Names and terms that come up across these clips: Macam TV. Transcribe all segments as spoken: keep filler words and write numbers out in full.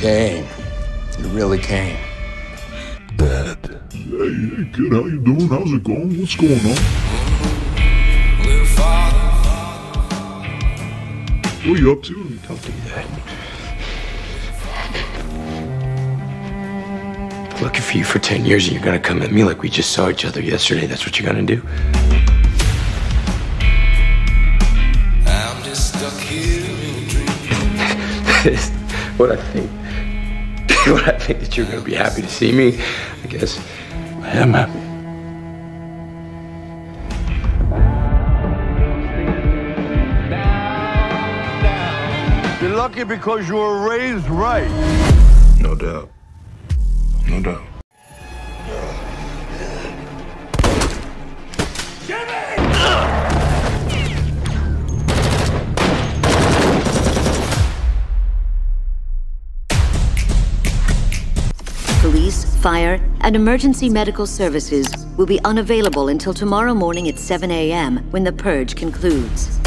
came. You really came. Dad. Hey, hey, kid, how you doing? How's it going? What's going on? What are you up to? Don't do that. I'm looking for you for ten years and you're gonna come at me like we just saw each other yesterday. That's what you're gonna do? I'm just stuck here in a dream. What I think, what I think that you're gonna be happy to see me, I guess. I am happy. You're lucky because you were raised right. No doubt. No doubt. Police, fire, and emergency medical services will be unavailable until tomorrow morning at seven A M when the purge concludes.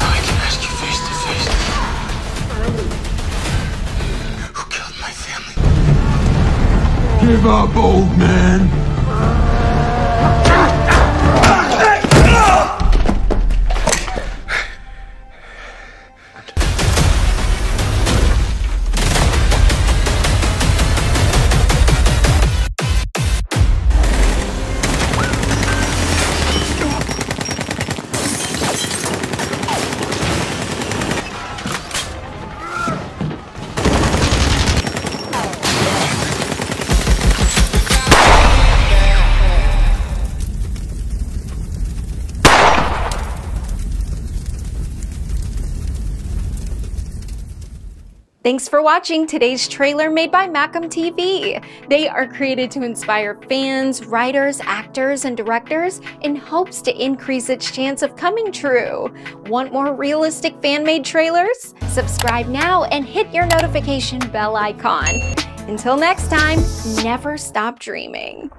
I can ask you face to face. Who killed my family? Give up, old man. Thanks for watching today's trailer made by Macam T V. They are created to inspire fans, writers, actors, and directors in hopes to increase its chance of coming true. Want more realistic fan-made trailers? Subscribe now and hit your notification bell icon. Until next time, never stop dreaming.